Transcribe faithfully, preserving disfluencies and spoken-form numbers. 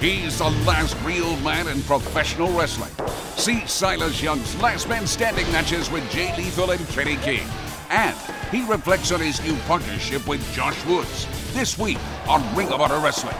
He's the last real man in professional wrestling. See Silas Young's Last Man Standing matches with Jay Lethal and Kenny King. And he reflects on his new partnership with Josh Woods this week on Ring of Honor Wrestling.